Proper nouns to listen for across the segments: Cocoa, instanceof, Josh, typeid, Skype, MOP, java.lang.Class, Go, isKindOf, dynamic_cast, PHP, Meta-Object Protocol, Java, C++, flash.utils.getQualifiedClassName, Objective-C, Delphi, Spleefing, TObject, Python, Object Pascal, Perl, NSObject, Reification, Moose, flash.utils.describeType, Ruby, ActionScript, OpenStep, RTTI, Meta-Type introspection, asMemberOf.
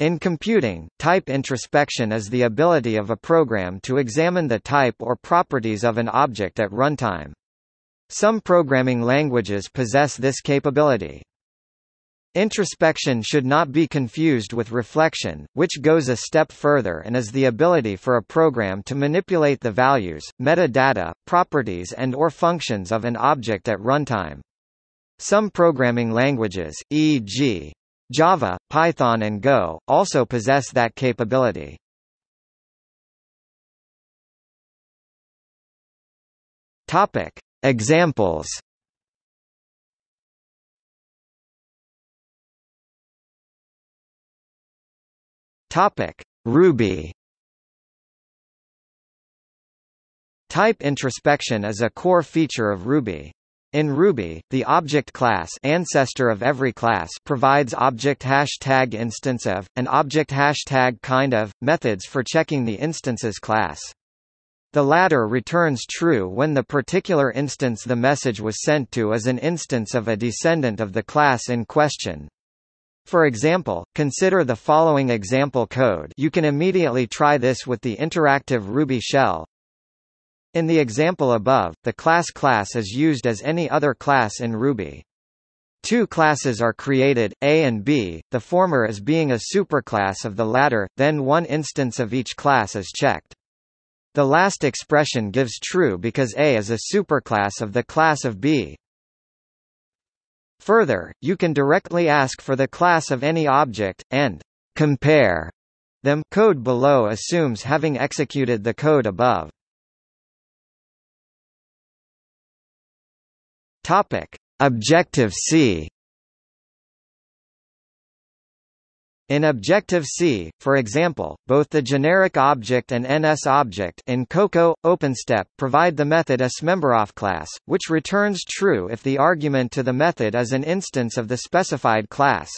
In computing, type introspection is the ability of a program to examine the type or properties of an object at runtime. Some programming languages possess this capability. Introspection should not be confused with reflection, which goes a step further and is the ability for a program to manipulate the values, metadata, properties and/or functions of an object at runtime. Some programming languages, e.g. Java, Python and Go, also possess that capability. Topic: Examples. Topic: Ruby. Type introspection is a core feature of Ruby. In Ruby, the object class, ancestor of every class, provides object #instanceof and object #kindof methods for checking the instance's class. The latter returns true when the particular instance the message was sent to is an instance of a descendant of the class in question. For example, consider the following example code. You can immediately try this with the interactive Ruby shell. In the example above, the class is used as any other class in Ruby. Two classes are created, A and B, the former as being a superclass of the latter, then one instance of each class is checked. The last expression gives true because A is a superclass of the class of B. Further, you can directly ask for the class of any object, and compare them. Code below assumes having executed the code above. Topic: Objective-C. In Objective-C, for example, both the generic object and NSObject in Cocoa, OpenStep provide the method asMemberOf class, which returns true if the argument to the method is an instance of the specified class.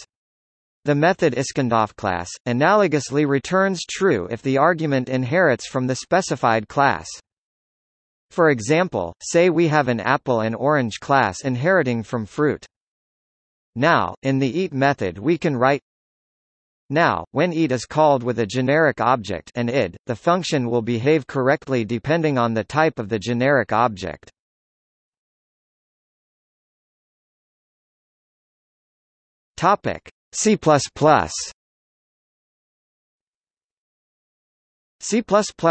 The method isKindOf class analogously returns true if the argument inherits from the specified class. For example, say we have an apple and orange class inheriting from fruit. Now, in the eat method we can write: now, when eat is called with a generic object and id, the function will behave correctly depending on the type of the generic object. Topic: C++. C++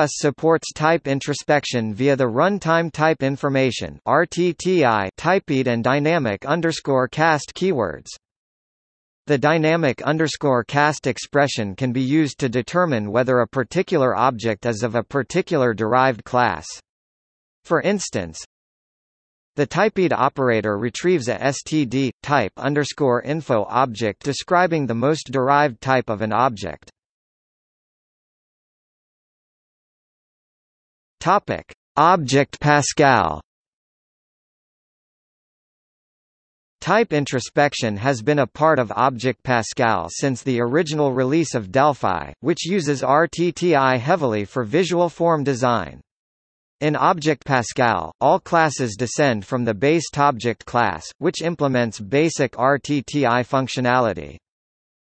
supports type introspection via the runtime type information (RTTI), typeid, and dynamic_cast keywords. The dynamic_cast expression can be used to determine whether a particular object is of a particular derived class. For instance, the typeid operator retrieves a std::type_info object describing the most derived type of an object. Topic: Object Pascal. Type introspection has been a part of Object Pascal since the original release of Delphi, which uses RTTI heavily for visual form design. In Object Pascal, all classes descend from the base TObject class, which implements basic RTTI functionality.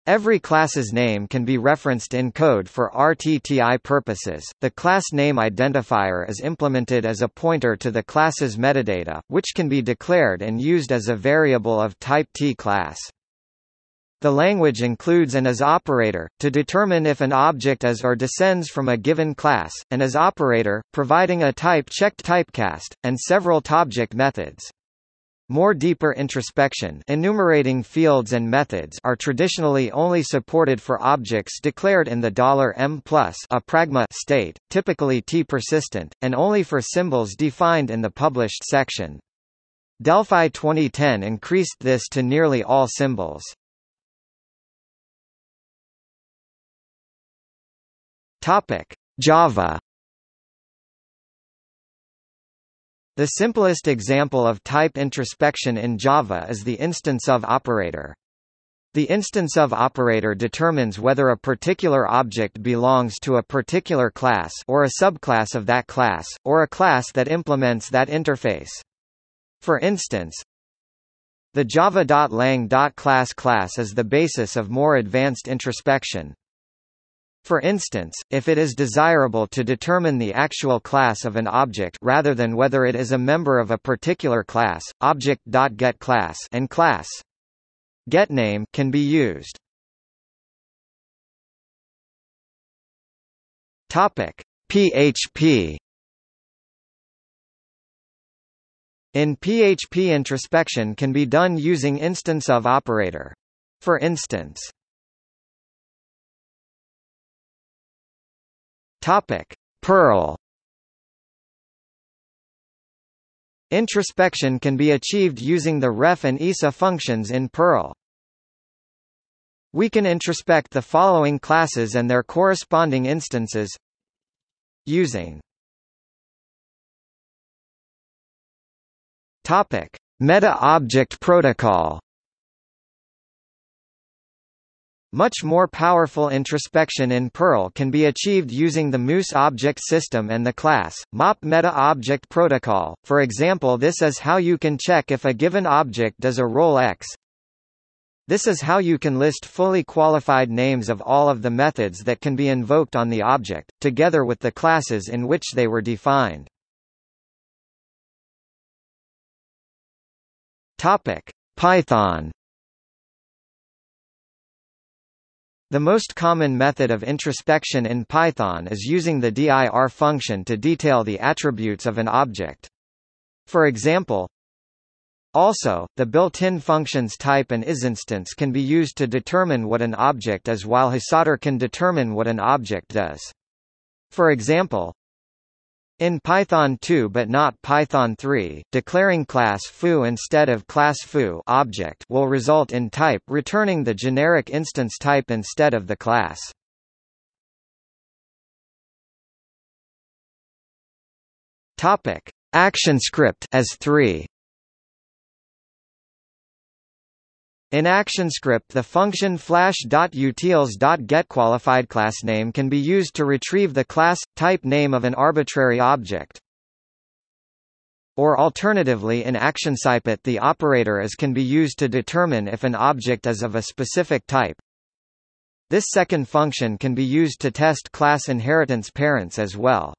Every class's name can be referenced in code for RTTI purposes. The class name identifier is implemented as a pointer to the class's metadata, which can be declared and used as a variable of type T class. The language includes an as operator to determine if an object is or descends from a given class, an as operator providing a type-checked typecast, and several TObject methods. More deeper introspection, enumerating fields and methods, are traditionally only supported for objects declared in the $m+, a pragma state, typically T persistent, and only for symbols defined in the published section. Delphi 2010 increased this to nearly all symbols. Topic: Java. The simplest example of type introspection in Java is the instanceof operator. The instanceof operator determines whether a particular object belongs to a particular class or a subclass of that class, or a class that implements that interface. For instance, the java.lang.Class class is the basis of more advanced introspection. For instance, if it is desirable to determine the actual class of an object rather than whether it is a member of a particular class, object.getClass and class getName can be used. Topic: PHP. In PHP, introspection can be done using instanceof operator. For instance, topic: Perl. Introspection can be achieved using the ref and isa functions in Perl. We can introspect the following classes and their corresponding instances using topic: Meta-object protocol. Much more powerful introspection in Perl can be achieved using the Moose object system and the class MOP meta-object protocol. For example, this is how you can check if a given object does a role X. This is how you can list fully qualified names of all of the methods that can be invoked on the object, together with the classes in which they were defined. Topic: Python. The most common method of introspection in Python is using the dir function to detail the attributes of an object. For example, also, the built-in functions type and isInstance can be used to determine what an object is, while hisotter can determine what an object does. For example, in Python 2 but not Python 3, declaring class foo instead of class foo object will result in type returning the generic instance type instead of the class. Topic: ActionScript as 3. In ActionScript, the function flash.utils.getQualifiedClassName can be used to retrieve the class type name of an arbitrary object. Or alternatively, in ActionSciPyt, the operator as can be used to determine if an object is of a specific type. This second function can be used to test class inheritance parents as well.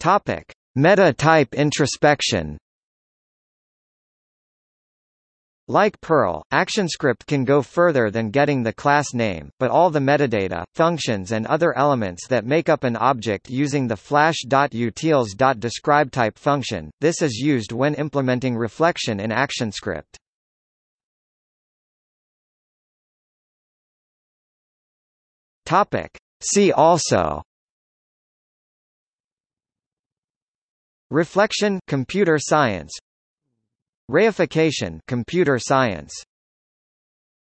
Topic: Meta-type introspection. Like Perl, ActionScript can go further than getting the class name, but all the metadata, functions and other elements that make up an object using the flash.utils.describeType function. This is used when implementing reflection in ActionScript. Topic: See also: Reflection, computer science; Reification, computer science.